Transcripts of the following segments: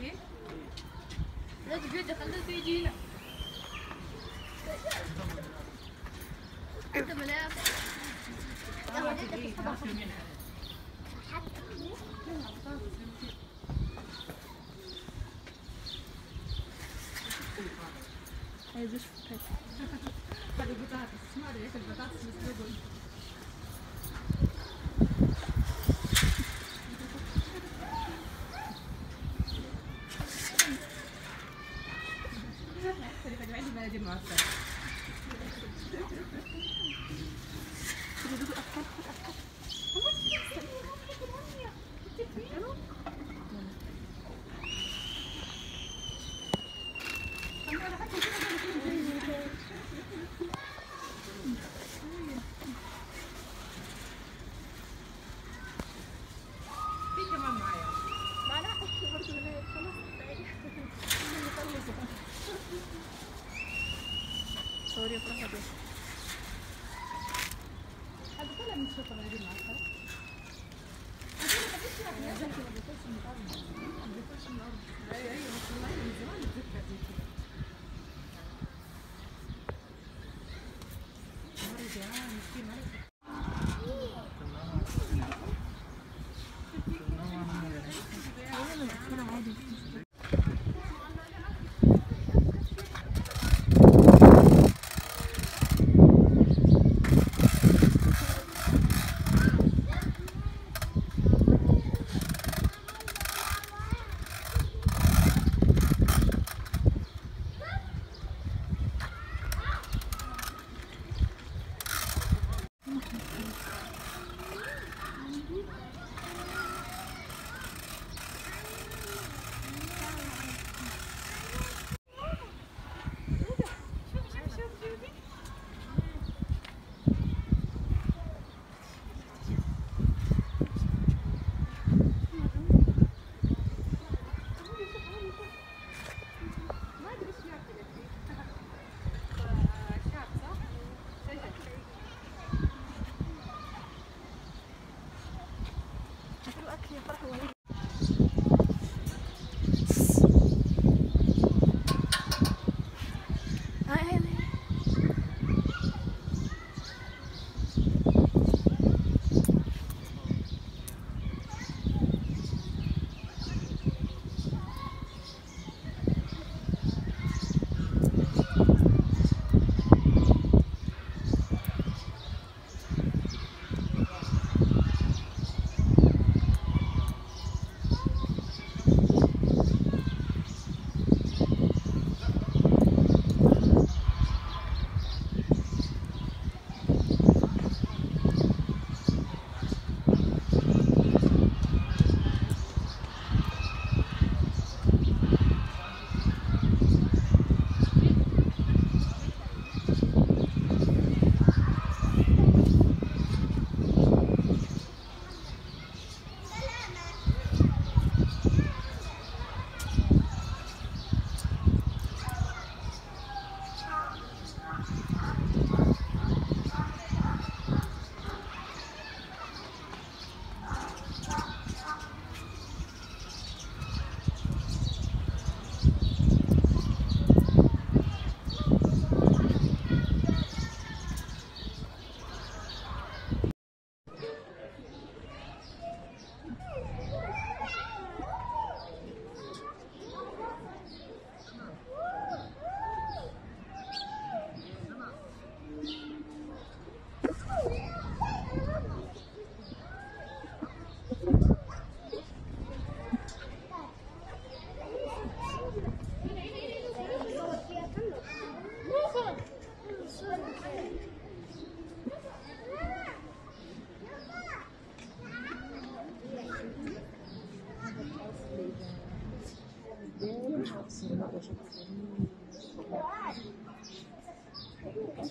شيء لا تقعدي خليته يجينا حتى ملاك عايز اشوف البطاطس ما ادري البطاطس مسلوقه صوري أفرحها بيش هل بطلع من الشطة غيري معك هل؟ أنا بطلع من الأرض أي والله من زمان بتذكر زي كده مرة جاء مسكين مرة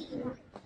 Thank you.